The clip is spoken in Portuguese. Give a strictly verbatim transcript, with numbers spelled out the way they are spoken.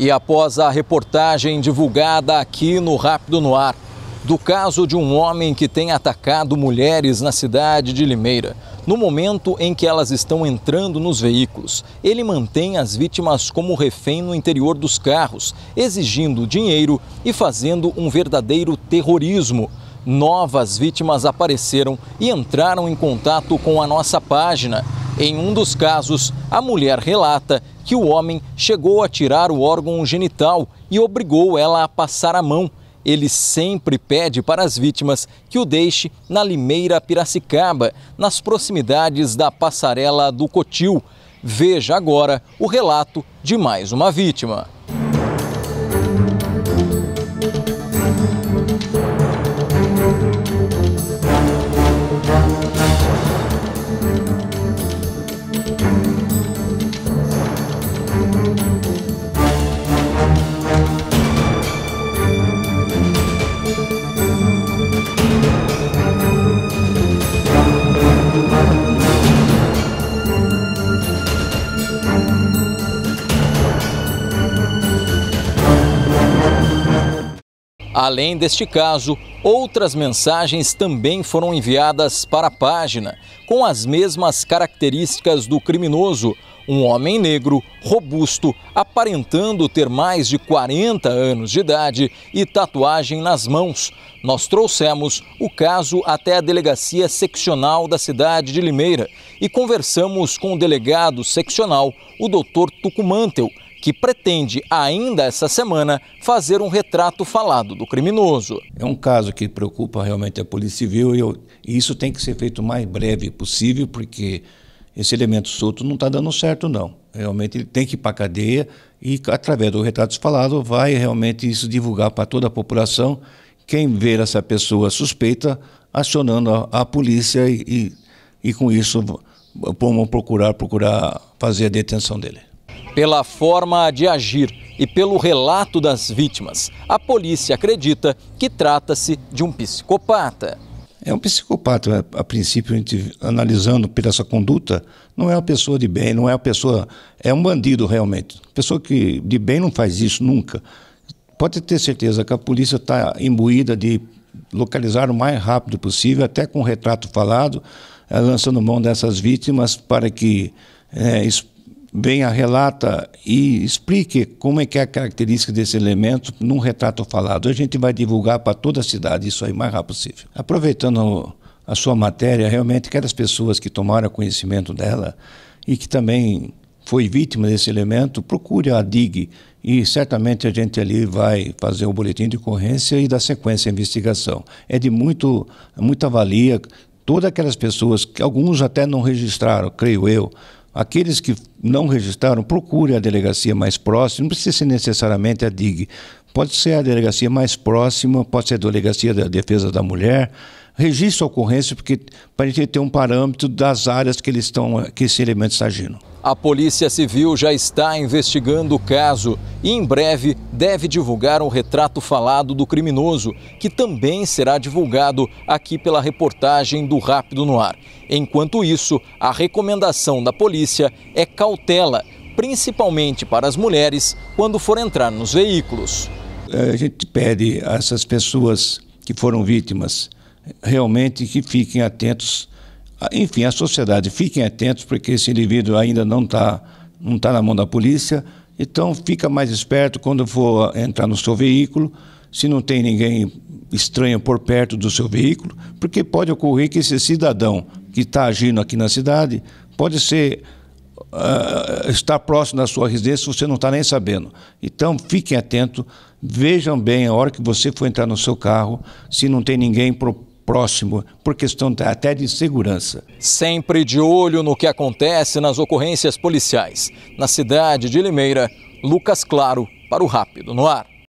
E após a reportagem divulgada aqui no Rápido no Ar, do caso de um homem que tem atacado mulheres na cidade de Limeira, no momento em que elas estão entrando nos veículos, ele mantém as vítimas como refém no interior dos carros, exigindo dinheiro e fazendo um verdadeiro terrorismo. Novas vítimas apareceram e entraram em contato com a nossa página. Em um dos casos, a mulher relata que o homem chegou a tirar o órgão genital e obrigou ela a passar a mão. Ele sempre pede para as vítimas que o deixe na Limeira Piracicaba, nas proximidades da Passarela do Cotil. Veja agora o relato de mais uma vítima. Além deste caso, outras mensagens também foram enviadas para a página, com as mesmas características do criminoso. Um homem negro, robusto, aparentando ter mais de quarenta anos de idade e tatuagem nas mãos. Nós trouxemos o caso até a delegacia seccional da cidade de Limeira e conversamos com o delegado seccional, o doutor Tuckumantel, que pretende, ainda essa semana, fazer um retrato falado do criminoso. É um caso que preocupa realmente a Polícia Civil e, eu, e isso tem que ser feito o mais breve possível, porque esse elemento solto não está dando certo, não. Realmente ele tem que ir para a cadeia e, através do retrato falado, vai realmente isso divulgar para toda a população, quem ver essa pessoa suspeita, acionando a, a polícia e, e, e com isso, vão procurar, procurar fazer a detenção dele. Pela forma de agir e pelo relato das vítimas, a polícia acredita que trata-se de um psicopata. É um psicopata. A princípio, a gente, analisando por essa conduta, não é uma pessoa de bem, não é uma pessoa... É um bandido, realmente. Pessoa que de bem não faz isso nunca. Pode ter certeza que a polícia está imbuída de localizar o mais rápido possível, até com o retrato falado, lançando mão dessas vítimas para que... É, venha, relata e explique como é que é a característica desse elemento num retrato falado. A gente vai divulgar para toda a cidade isso aí o mais rápido possível. Aproveitando a sua matéria, realmente aquelas pessoas que tomaram conhecimento dela e que também foi vítima desse elemento, procure a D I G e certamente a gente ali vai fazer o boletim de ocorrência e dar sequência à investigação. É de muito, muita valia, todas aquelas pessoas, que alguns até não registraram, creio eu. Aqueles que não registraram, procure a delegacia mais próxima, não precisa ser necessariamente a D I G. Pode ser a delegacia mais próxima, pode ser a delegacia da Defesa da Mulher. Registre a ocorrência porque para a gente ter um parâmetro das áreas que, eles estão, que esse elemento está agindo. A Polícia Civil já está investigando o caso e em breve deve divulgar um retrato falado do criminoso, que também será divulgado aqui pela reportagem do Rápido no Ar. Enquanto isso, a recomendação da polícia é cautela, principalmente para as mulheres quando for entrar nos veículos. A gente pede a essas pessoas que foram vítimas realmente que fiquem atentos, enfim, a sociedade, fiquem atentos porque esse indivíduo ainda não está não tá na mão da polícia, então fica mais esperto quando for entrar no seu veículo, se não tem ninguém estranho por perto do seu veículo, porque pode ocorrer que esse cidadão que está agindo aqui na cidade pode ser, uh, estar próximo da sua residência, você não está nem sabendo. Então fiquem atentos, vejam bem a hora que você for entrar no seu carro, se não tem ninguém por próximo, por questão até de segurança. Sempre de olho no que acontece nas ocorrências policiais. Na cidade de Limeira, Lucas Claro para o Rápido no Ar.